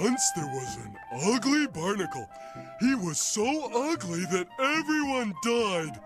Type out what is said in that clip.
Once there was an ugly barnacle. He was so ugly that everyone died.